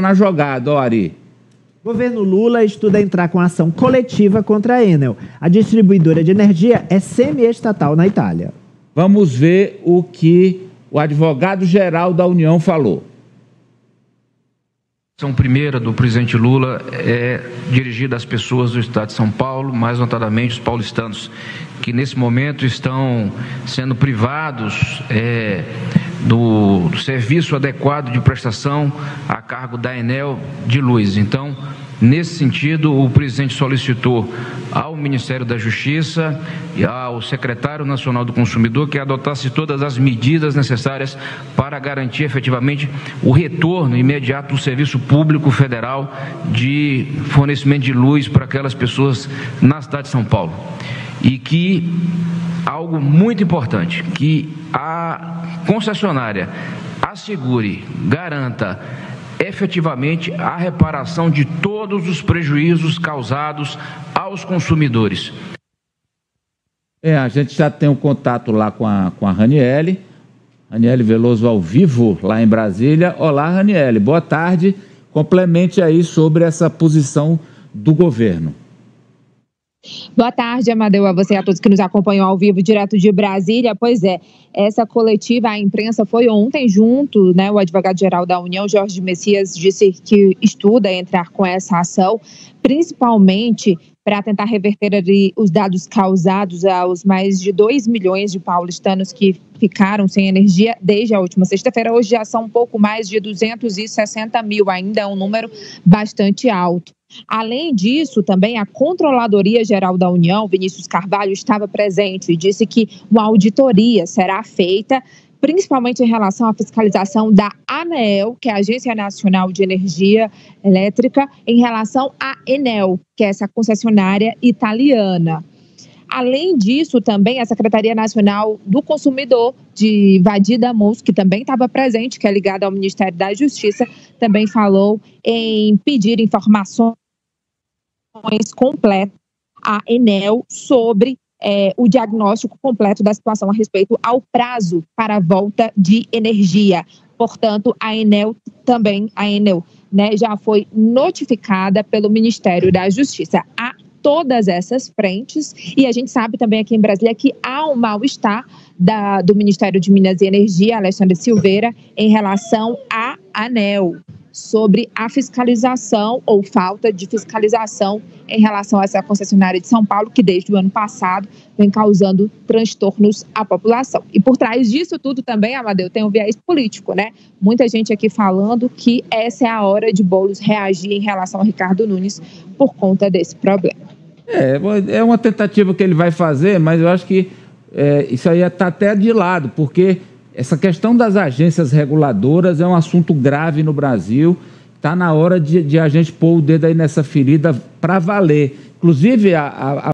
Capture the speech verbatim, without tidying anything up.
na jogada, Ori. O governo Lula estuda entrar com ação coletiva contra a Enel. A distribuidora de energia é semi-estatal na Itália. Vamos ver o que o advogado-geral da União falou. A ação primeira do presidente Lula é dirigida às pessoas do estado de São Paulo, mais notadamente os paulistanos, que nesse momento estão sendo privados é, do, do serviço adequado de prestação a cargo da ANEEL de luz. Então, nesse sentido, o presidente solicitou ao Ministério da Justiça e ao Secretário Nacional do Consumidor que adotasse todas as medidas necessárias para garantir efetivamente o retorno imediato do serviço público federal de fornecimento de luz para aquelas pessoas na cidade de São Paulo. E que, algo muito importante, que a concessionária assegure, garanta efetivamente a reparação de todos os prejuízos causados aos consumidores. É, a gente já tem um contato lá com a, com a Ranielle, Ranielle Veloso ao vivo lá em Brasília. Olá, Ranielle, boa tarde. Complemente aí sobre essa posição do governo. Boa tarde, Amadeu, a você e a todos que nos acompanham ao vivo direto de Brasília. Pois é, essa coletiva à imprensa foi ontem junto, né? O advogado-geral da União, Jorge Messias, disse que estuda entrar com essa ação, principalmente para tentar reverter ali os dados causados aos mais de dois milhões de paulistanos que ficaram sem energia desde a última sexta-feira. Hoje já são um pouco mais de duzentos e sessenta mil, ainda é um número bastante alto. Além disso, também a Controladoria Geral da União, Vinícius Carvalho, estava presente e disse que uma auditoria será feita, principalmente em relação à fiscalização da ANEEL, que é a Agência Nacional de Energia Elétrica, em relação à Enel, que é essa concessionária italiana. Além disso, também a Secretaria Nacional do Consumidor, de Vadida Mousse, que também estava presente, que é ligada ao Ministério da Justiça, também falou em pedir informações completas à Enel sobre é, o diagnóstico completo da situação a respeito ao prazo para a volta de energia. Portanto, a Enel também, a Enel, né, já foi notificada pelo Ministério da Justiça. A todas essas frentes, e a gente sabe também aqui em Brasília que há um mal-estar da, do Ministério de Minas e Energia, Alexandre Silveira, em relação à ANEEL, sobre a fiscalização ou falta de fiscalização em relação a essa concessionária de São Paulo, que desde o ano passado vem causando transtornos à população. E por trás disso tudo também, Amadeu, tem um viés político, né? Muita gente aqui falando que essa é a hora de Boulos reagir em relação a Ricardo Nunes por conta desse problema. É, é uma tentativa que ele vai fazer, mas eu acho que é, isso aí está até de lado, porque essa questão das agências reguladoras é um assunto grave no Brasil. Está na hora de, de a gente pôr o dedo aí nessa ferida para valer. Inclusive, a, a